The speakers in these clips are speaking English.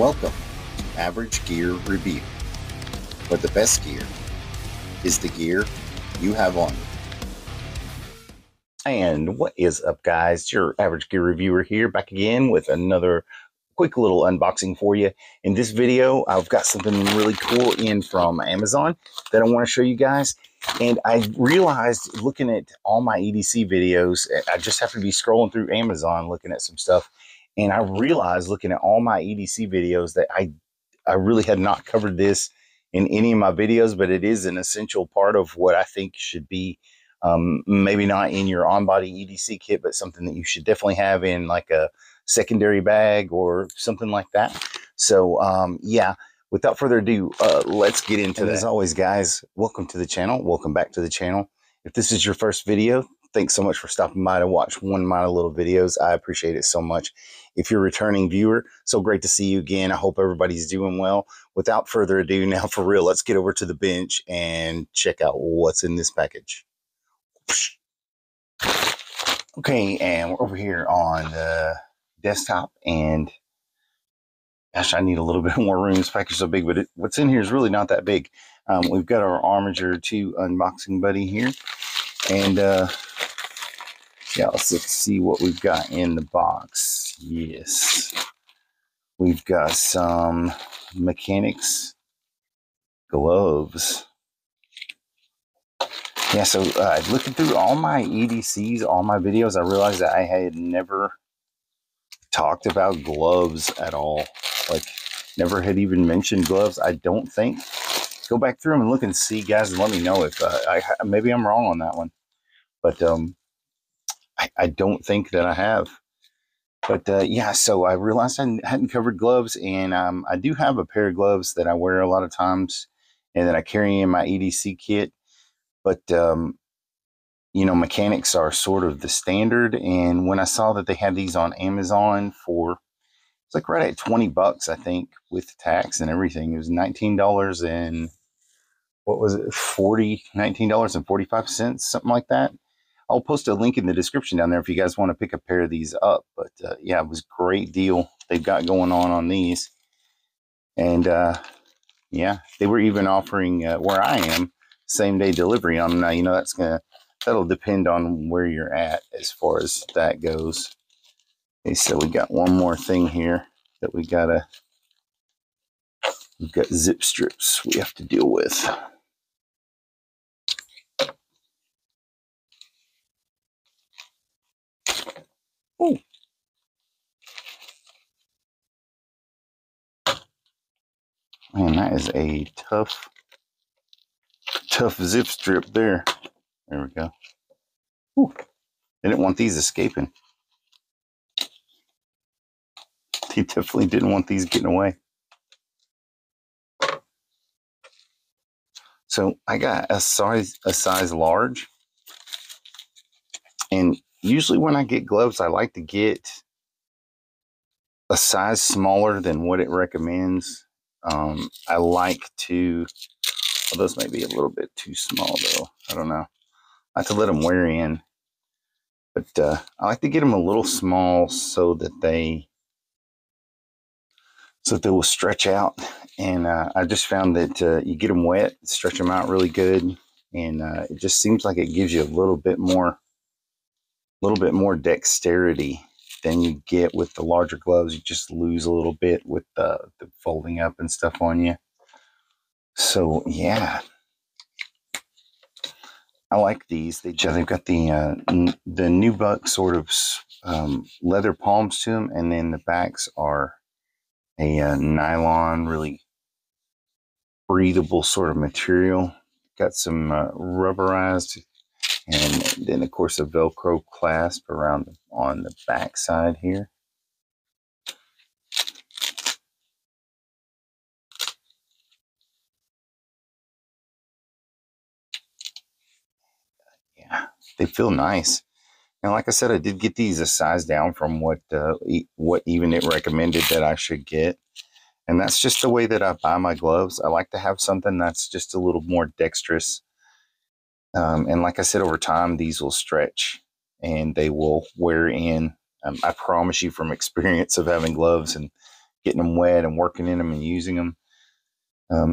Welcome to Average Gear Review, where the best gear is the gear you have on you. And what is up, guys? Your Average Gear Reviewer here, back again with another quick little unboxing for you. In this video, I've got something really cool in from Amazon that I want to show you guys. And I realized, looking at all my EDC videos, I just have to be scrolling through Amazon looking at some stuff. And I realized, looking at all my EDC videos, that I really had not covered this in any of my videos, but it is an essential part of what I think should be maybe not in your on-body EDC kit, but something that you should definitely have in like a secondary bag or something like that. So yeah, without further ado, let's get into that. As always, guys, welcome to the channel. Welcome back to the channel. If this is your first video, thanks so much for stopping by to watch one of my little videos. I appreciate it so much. If you're a returning viewer, so great to see you again. I hope everybody's doing well. Without further ado, now for real, let's get over to the bench and check out what's in this package. Okay, and we're over here on the desktop, and gosh, I need a little bit more room. This package is so big, but what's in here is really not that big. We've got our Armager 2 unboxing buddy here, and yeah, let's see what we've got in the box. Yes, we've got some Mechanix gloves. Yeah, so looking through all my EDCs, all my videos, I realized that I had never talked about gloves at all. Like, never had even mentioned gloves, I don't think. Go back through them and look and see, guys, and let me know if maybe I'm wrong on that one. But I don't think that I have. But yeah, so I realized I hadn't covered gloves, and I do have a pair of gloves that I wear a lot of times and that I carry in my EDC kit. But, you know, Mechanix are sort of the standard. And when I saw that they had these on Amazon for, it's like right at 20 bucks, I think, with tax and everything. It was $19 and what was it? $19.45, something like that. I'll post a link in the description down there if you guys want to pick a pair of these up. But yeah, it was a great deal they've got going on these. And yeah, they were even offering where I am same day delivery on them. Now, you know, that'll depend on where you're at as far as that goes. Okay, so we got one more thing here that we gotta, we've got zip strips we have to deal with. Ooh. Man, that is a tough zip strip there. There we go. Ooh. They didn't want these escaping. They definitely didn't want these getting away. So I got a size large, and usually when I get gloves, I like to get a size smaller than what it recommends. I like to, well, those may be a little bit too small though. I don't know. I have to let them wear in, but I like to get them a little small so that they will stretch out. And I just found that you get them wet, stretch them out really good, and it just seems like it gives you a little bit more dexterity than you get with the larger gloves. You just lose a little bit with the folding up and stuff on you. So yeah, I like these. They've got the Nubuck sort of leather palms to them, and then the backs are a nylon, really breathable sort of material. Got some rubberized, and then of course a Velcro clasp around on the back side here. Yeah, they feel nice. And like I said, I did get these a size down from what even it recommended that I should get. And that's just the way that I buy my gloves. I like to have something that's just a little more dexterous. And like I said, over time, these will stretch and they will wear in. I promise you from experience of having gloves and getting them wet and working in them and using them.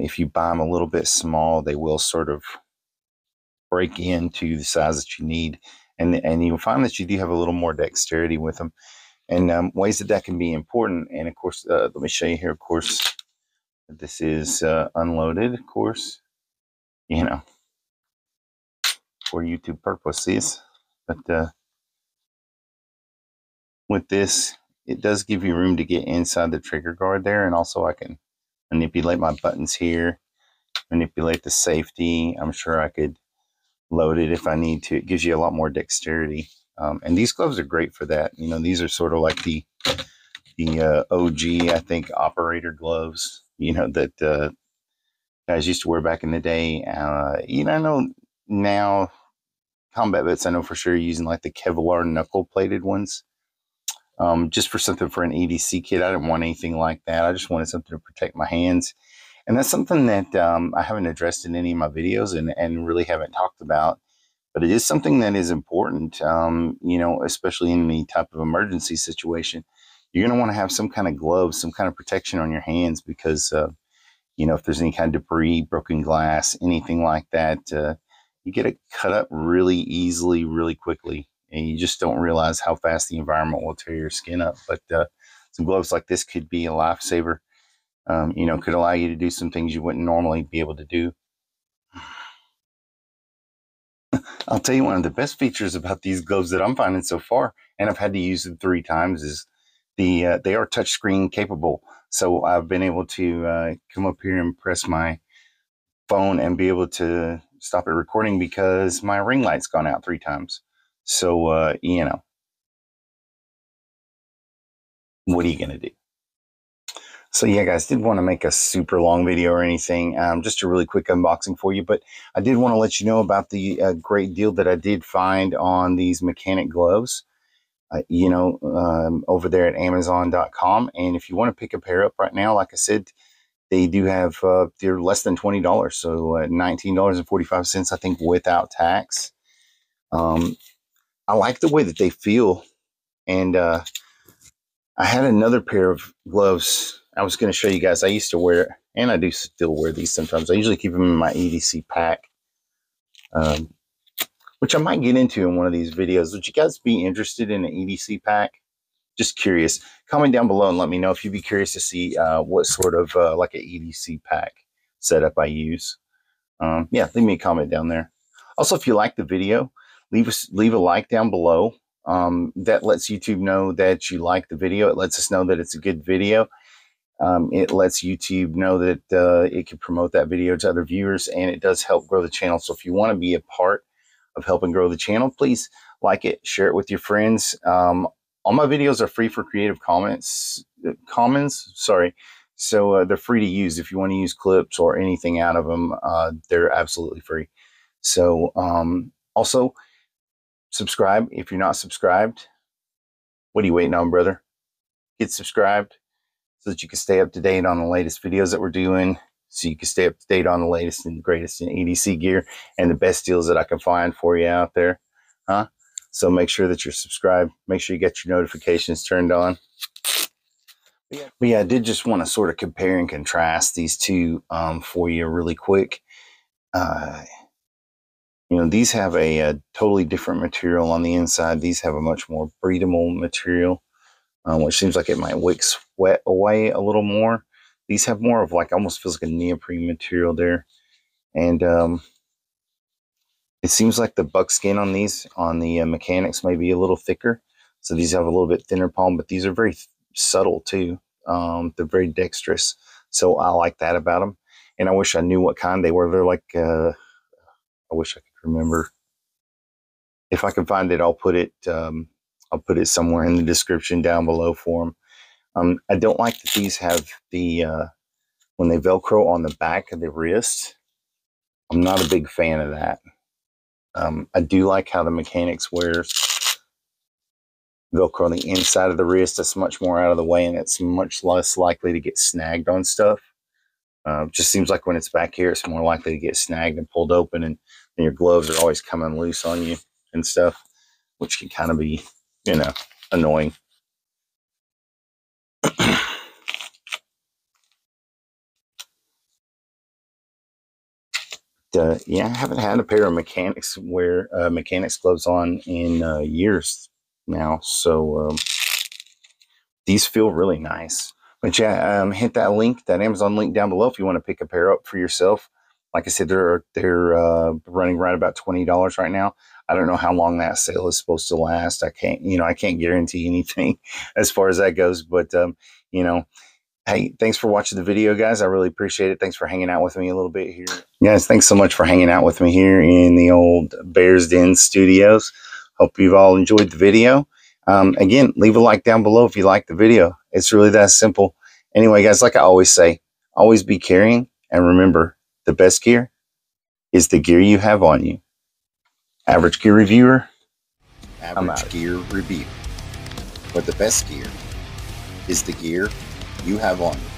If you buy them a little bit small, they will sort of break into the size that you need. And you'll find that you do have a little more dexterity with them, and ways that that can be important. And of course, let me show you here. Of course, this is unloaded, of course, you know, for YouTube purposes. But with this, it does give you room to get inside the trigger guard there. And also I can manipulate my buttons here, manipulate the safety. I'm sure I could load it if I need to. It gives you a lot more dexterity. And these gloves are great for that. You know, these are sort of like the OG, I think, operator gloves, you know, that guys used to wear back in the day. You know, I know now combat vets, I know for sure, using like the Kevlar knuckle plated ones. Just for something for an EDC kit. I didn't want anything like that. I just wanted something to protect my hands. And that's something that I haven't addressed in any of my videos and really haven't talked about. But it is something that is important, you know, especially in any type of emergency situation. You're going to want to have some kind of gloves, some kind of protection on your hands because, you know, if there's any kind of debris, broken glass, anything like that, you get it cut up really easily, really quickly. And you just don't realize how fast the environment will tear your skin up. But some gloves like this could be a lifesaver. You know, could allow you to do some things you wouldn't normally be able to do. I'll tell you, one of the best features about these gloves that I'm finding so far, and I've had to use them 3 times, is they are touchscreen capable. So I've been able to come up here and press my phone and be able to stop it recording because my ring light's gone out 3 times. So, you know, what are you going to do? So yeah, guys, didn't want to make a super long video or anything. Just a really quick unboxing for you, but I did want to let you know about the great deal that I did find on these Mechanix gloves, you know, over there at Amazon.com. And if you want to pick a pair up right now, like I said, they do have, they're less than $20. So $19.45, I think, without tax. I like the way that they feel. And I had another pair of gloves I was going to show you guys. I used to wear, and I do still wear these sometimes. I usually keep them in my EDC pack, which I might get into in one of these videos. Would you guys be interested in an EDC pack? Just curious. Comment down below and let me know if you'd be curious to see what sort of like an EDC pack setup I use. Yeah, leave me a comment down there. Also, if you like the video, leave a like down below. That lets YouTube know that you like the video. It lets us know that it's a good video. It lets YouTube know that it can promote that video to other viewers, and it does help grow the channel. So if you want to be a part of helping grow the channel, please like it, share it with your friends. All my videos are free for Creative Commons. Sorry. So they're free to use. If you want to use clips or anything out of them, they're absolutely free. So also subscribe. If you're not subscribed, what are you waiting on, brother? Get subscribed, so that you can stay up to date on the latest videos that we're doing, so you can stay up to date on the latest and greatest in EDC gear and the best deals that I can find for you out there. Huh? So make sure that you're subscribed. Make sure you get your notifications turned on. But yeah, I did just want to sort of compare and contrast these two for you really quick. You know, these have a totally different material on the inside. These have a much more breathable material. Which seems like it might wick sweat away a little more. These have more of like, almost feels like a neoprene material there. And it seems like the buckskin on these, on the Mechanix, may be a little thicker. So these have a little bit thinner palm, but these are very subtle too. They're very dexterous. So I like that about them. And I wish I knew what kind they were. They're like, I wish I could remember. If I can find it, I'll put it somewhere in the description down below for them. I don't like that these have the, when they Velcro on the back of the wrist, I'm not a big fan of that. I do like how the Mechanix wears Velcro on the inside of the wrist. That's much more out of the way, and it's much less likely to get snagged on stuff. Just seems like when it's back here, it's more likely to get snagged and pulled open, and your gloves are always coming loose on you and stuff, which can kind of be, you know, annoying. yeah, I haven't had a pair of Mechanix wear Mechanix gloves on in years now. So these feel really nice. But yeah, hit that link, that Amazon link down below if you want to pick a pair up for yourself. Like I said, they're running right about $20 right now. I don't know how long that sale is supposed to last. I can't, you know, I can't guarantee anything as far as that goes. But you know, hey, thanks for watching the video, guys. I really appreciate it. Thanks for hanging out with me a little bit here, guys. Thanks so much for hanging out with me here in the old Bear's Den Studios. Hope you've all enjoyed the video. Again, leave a like down below if you like the video. It's really that simple. Anyway, guys, like I always say, always be carrying, and remember, the best gear is the gear you have on you. Average Gear Reviewer, Average Gear Review. But the best gear is the gear you have on you.